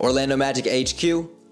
Orlando Magic HQ,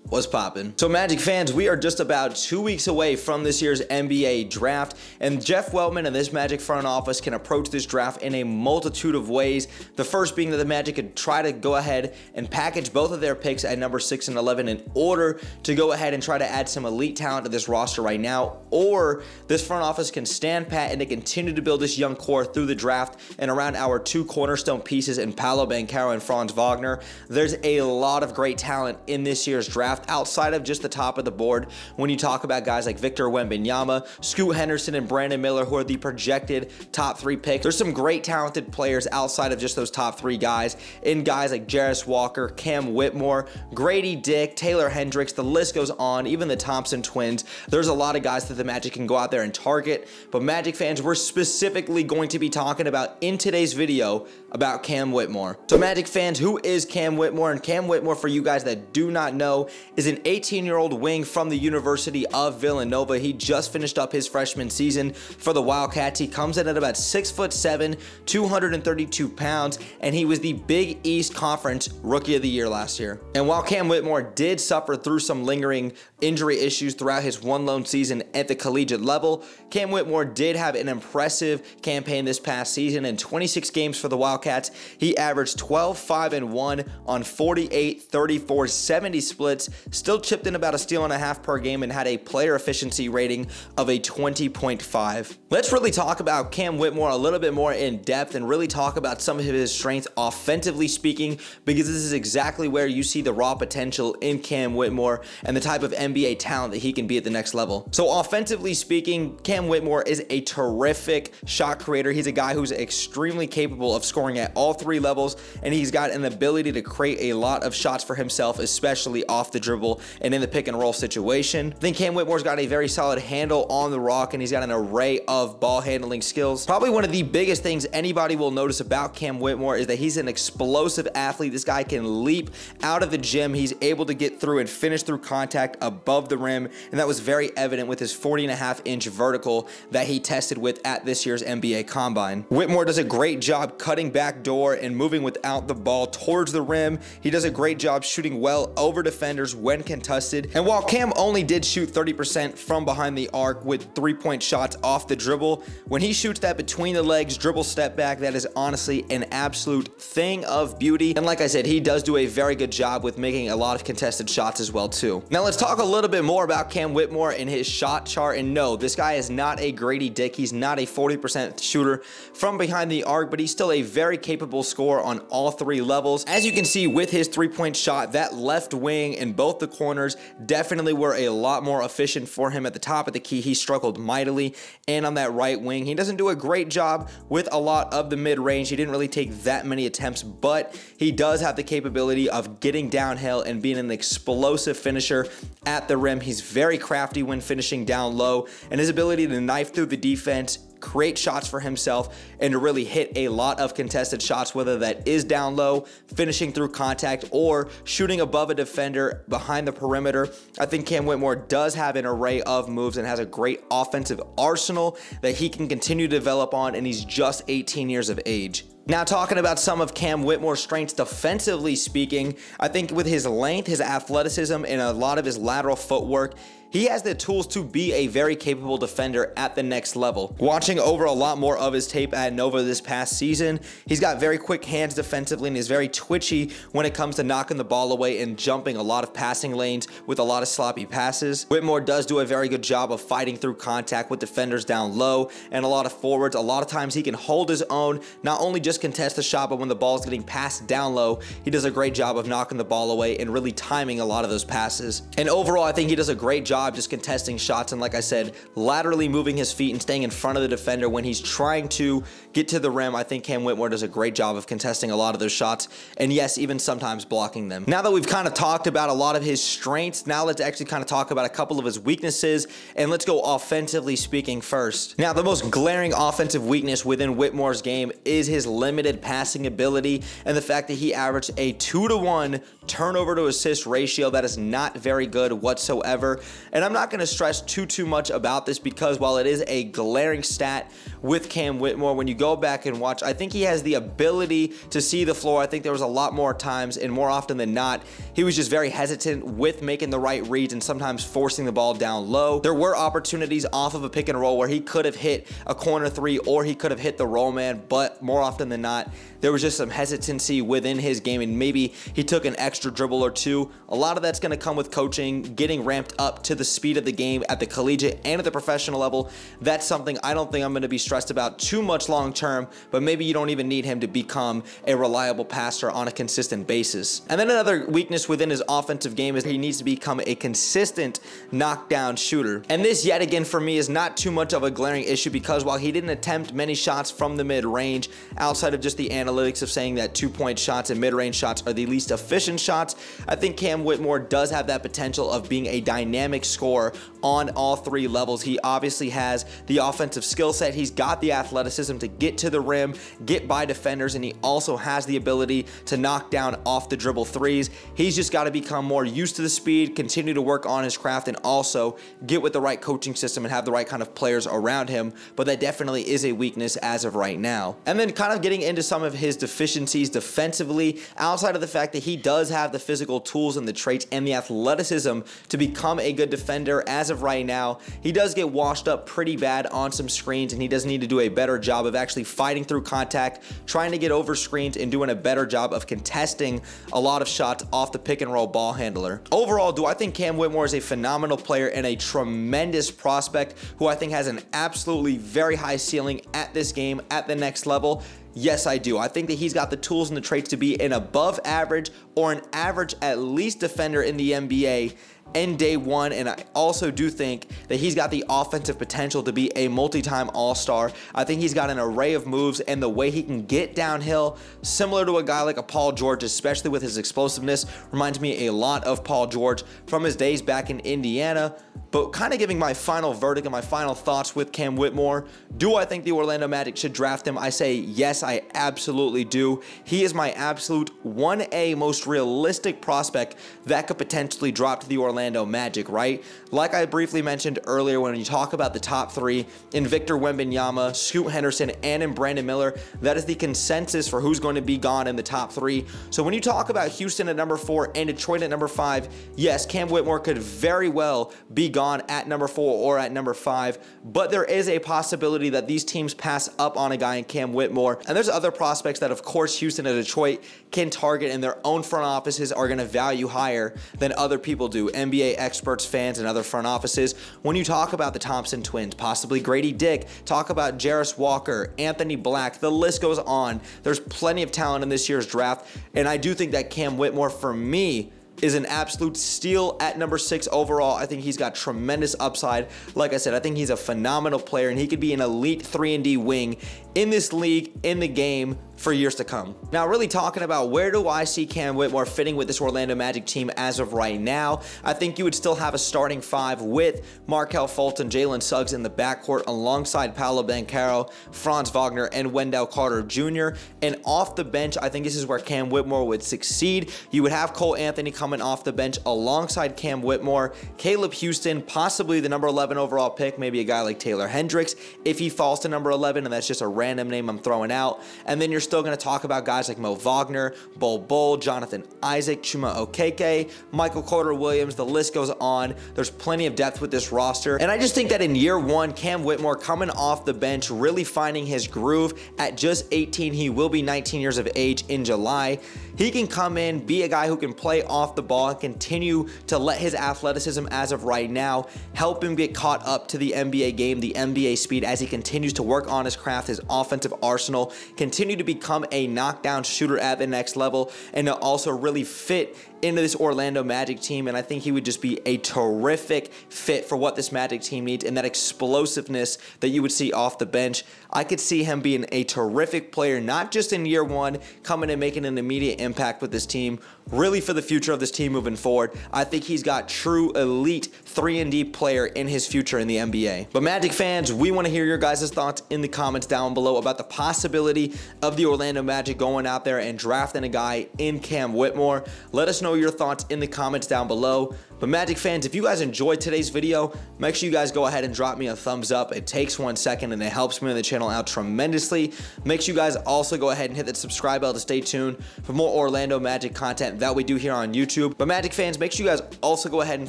what's poppin'? So Magic fans, we are just about 2 weeks away from this year's NBA Draft, and Jeff Weltman and this Magic front office can approach this draft in a multitude of ways. The first being that the Magic could try to go ahead and package both of their picks at number 6 and 11 in order to go ahead and try to add some elite talent to this roster right now, or this front office can stand pat and they continue to build this young core through the draft and around our two cornerstone pieces in Paolo Banchero and Franz Wagner. There's a lot of great talent in this year's draft outside of just the top of the board when you talk about guys like Victor Wembanyama, Scoot Henderson, and Brandon Miller, who are the projected top 3 picks. There's some great talented players outside of just those top 3 guys in guys like Jarace Walker, Cam Whitmore, Grady Dick, Taylor Hendricks, the list goes on, even the Thompson Twins. There's a lot of guys that the Magic can go out there and target, but Magic fans, we're specifically going to be talking about in today's video about Cam Whitmore. So Magic fans, who is Cam Whitmore? And Cam Whitmore, for you guys that do not know, is an 18-year-old wing from the University of Villanova. He just finished up his freshman season for the Wildcats. He comes in at about 6'7", 232 pounds, and he was the Big East Conference Rookie of the Year last year. And while Cam Whitmore did suffer through some lingering injury issues throughout his one lone season at the collegiate level, Cam Whitmore did have an impressive campaign this past season. In 26 games for the Wildcats, he averaged 12-5-1 on 48-34-70 splits, still chipped in about a steal and a half per game, and had a player efficiency rating of a 20.5. Let's really talk about Cam Whitmore a little bit more in depth and really talk about some of his strengths offensively speaking, because this is exactly where you see the raw potential in Cam Whitmore and the type of NBA talent that he can be at the next level. So offensively speaking, Cam Whitmore is a terrific shot creator. He's a guy who's extremely capable of scoring at all 3 levels, and he's got an ability to create a lot of shots for himself, especially off the dribble and in the pick and roll situation. I think Cam Whitmore's got a very solid handle on the rock, and he's got an array of ball handling skills. Probably one of the biggest things anybody will notice about Cam Whitmore is that he's an explosive athlete. This guy can leap out of the gym. He's able to get through and finish through contact above the rim, and that was very evident with his 40.5-inch vertical that he tested with at this year's NBA Combine. Whitmore does a great job cutting back door and moving without the ball towards the rim. He does a great job shooting well over defenders when contested. And while Cam only did shoot 30% from behind the arc with three-point shots off the dribble, when he shoots that between the legs dribble step back, that is honestly an absolute thing of beauty. And like I said, he does do a very good job with making a lot of contested shots as well too. Now let's talk a little bit more about Cam Whitmore and his shot chart. And no, this guy is not a Grady Dick. He's not a 40% shooter from behind the arc, but he's still a very capable scorer on all 3 levels. As you can see with his three-point shot, that left wing and both the corners definitely were a lot more efficient for him. At the top of the key, he struggled mightily, and on that right wing, he doesn't do a great job with a lot of the mid-range. He didn't really take that many attempts, but he does have the capability of getting downhill and being an explosive finisher at the rim. He's very crafty when finishing down low, and his ability to knife through the defense, create shots for himself, and to really hit a lot of contested shots, whether that is down low, finishing through contact, or shooting above a defender behind the perimeter. I think Cam Whitmore does have an array of moves and has a great offensive arsenal that he can continue to develop on, and he's just 18 years of age. Now talking about some of Cam Whitmore's strengths defensively speaking, I think with his length, his athleticism, and a lot of his lateral footwork, he has the tools to be a very capable defender at the next level. Watching over a lot more of his tape at Nova this past season, he's got very quick hands defensively and is very twitchy when it comes to knocking the ball away and jumping a lot of passing lanes with a lot of sloppy passes. Whitmore does do a very good job of fighting through contact with defenders down low and a lot of forwards. A lot of times he can hold his own, not only just contest the shot, but when the ball is getting passed down low, he does a great job of knocking the ball away and really timing a lot of those passes. And overall, I think he does a great job just contesting shots and, like I said, laterally moving his feet and staying in front of the defender when he's trying to get to the rim. I think Cam Whitmore does a great job of contesting a lot of those shots, and yes, even sometimes blocking them. Now that we've kind of talked about a lot of his strengths, now let's actually kind of talk about a couple of his weaknesses, and let's go offensively speaking first. Now the most glaring offensive weakness within Whitmore's game is his limited passing ability and the fact that he averaged a 2-to-1 turnover to assist ratio that is not very good whatsoever. And I'm not going to stress too much about this because while it is a glaring stat with Cam Whitmore, when you go back and watch, I think he has the ability to see the floor. I think there was a lot more times, and more often than not, he was just very hesitant with making the right reads and sometimes forcing the ball down low. There were opportunities off of a pick and roll where he could have hit a corner three or he could have hit the roll man, but more often than not, there was just some hesitancy within his game, and maybe he took an extra dribble or two. A lot of that's going to come with coaching, getting ramped up to the speed of the game at the collegiate and at the professional level. That's something I don't think I'm going to be stressed about too much long term, but maybe you don't even need him to become a reliable passer on a consistent basis. And then another weakness within his offensive game is he needs to become a consistent knockdown shooter. And this, yet again, for me is not too much of a glaring issue because while he didn't attempt many shots from the mid-range, outside of just the analytics of saying that two-point shots and mid-range shots are the least efficient shots, I think Cam Whitmore does have that potential of being a dynamic scorer on all three levels. He obviously has the offensive skill set. He's got the athleticism to get to the rim, get by defenders, and he also has the ability to knock down off the dribble threes. He's just got to become more used to the speed, continue to work on his craft, and also get with the right coaching system and have the right kind of players around him. But that definitely is a weakness as of right now. And then kind of getting into some of his deficiencies defensively, outside of the fact that he does have the physical tools and the traits and the athleticism to become a good defender, as of right now, he does get washed up pretty bad on some screens, and he does need to do a better job of actually fighting through contact, trying to get over screens, and doing a better job of contesting a lot of shots off the pick and roll ball handler. Overall, do I think Cam Whitmore is a phenomenal player and a tremendous prospect who I think has an absolutely very high ceiling at this game, at the next level? Yes, I do. I think that he's got the tools and the traits to be an above average or an average at least defender in the NBA in day one, and I also do think that he's got the offensive potential to be a multi-time all-star. I think he's got an array of moves and the way he can get downhill, similar to a guy like a Paul George, especially with his explosiveness, reminds me a lot of Paul George from his days back in Indiana. But kind of giving my final verdict and my final thoughts with Cam Whitmore, do I think the Orlando Magic should draft him? I say yes, I absolutely do. He is my absolute 1A most realistic prospect that could potentially drop to the Orlando Magic, right? Like I briefly mentioned earlier, when you talk about the top three in Victor Wembanyama, Scoot Henderson, and in Brandon Miller, that is the consensus for who's going to be gone in the top three. So when you talk about Houston at number 4 and Detroit at number 5, yes, Cam Whitmore could very well be gone at number 4 or at number 5, but there is a possibility that these teams pass up on a guy in Cam Whitmore. And there's other prospects that, of course, Houston and Detroit can target, and their own front offices are going to value higher than other people do, NBA experts, fans, and other front offices. When you talk about the Thompson Twins, possibly Grady Dick, talk about Jarace Walker, Anthony Black, the list goes on. There's plenty of talent in this year's draft, and I do think that Cam Whitmore, for me, is an absolute steal at number 6 overall. I think he's got tremendous upside. Like I said, I think he's a phenomenal player, and he could be an elite 3-and-D wing in this league, in the game, for years to come. Now, really talking about where do I see Cam Whitmore fitting with this Orlando Magic team as of right now, I think you would still have a starting 5 with Markelle Fultz and Jalen Suggs in the backcourt alongside Paolo Banchero, Franz Wagner, and Wendell Carter Jr. And off the bench, I think this is where Cam Whitmore would succeed. You would have Cole Anthony coming off the bench alongside Cam Whitmore, Caleb Houstan, possibly the number 11 overall pick, maybe a guy like Taylor Hendricks if he falls to number 11, and that's just a random name I'm throwing out. And then you're still going to talk about guys like Mo Wagner, Bol Bol, Jonathan Isaac, Chuma Okeke, Michael Carter-Williams, the list goes on. There's plenty of depth with this roster, and I just think that in year one, Cam Whitmore coming off the bench, really finding his groove at just 18, he will be 19 years of age in July. He can come in, be a guy who can play off the ball and continue to let his athleticism as of right now help him get caught up to the NBA game, the NBA speed, as he continues to work on his craft, his offensive arsenal, continue to become a knockdown shooter at the next level, and to also really fit into this Orlando Magic team, and I think he would just be a terrific fit for what this Magic team needs and that explosiveness that you would see off the bench. I could see him being a terrific player, not just in year one, coming and making an immediate impact with this team, really for the future of this team moving forward. I think he's got true elite 3-and-D player in his future in the NBA. But Magic fans, we want to hear your guys' thoughts in the comments down below about the possibility of the Orlando Magic going out there and drafting a guy in Cam Whitmore. Let us know your thoughts in the comments down below. But Magic fans, if you guys enjoyed today's video, make sure you guys go ahead and drop me a thumbs up. It takes 1 second and it helps me on the channel out tremendously. Make sure you guys also go ahead and hit that subscribe bell to stay tuned for more Orlando Magic content that we do here on YouTube. But Magic fans, make sure you guys also go ahead and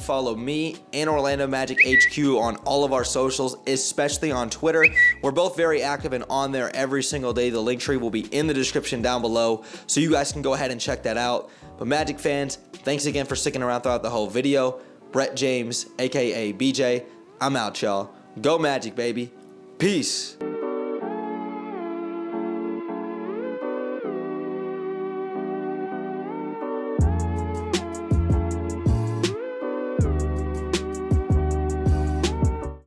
follow me and Orlando Magic HQ on all of our socials, especially on Twitter. We're both very active and on there every single day. The link tree will be in the description down below, so you guys can go ahead and check that out. But Magic fans, thanks again for sticking around throughout the whole video. Brett James, aka BJ, I'm out, y'all. Go Magic, baby. Peace.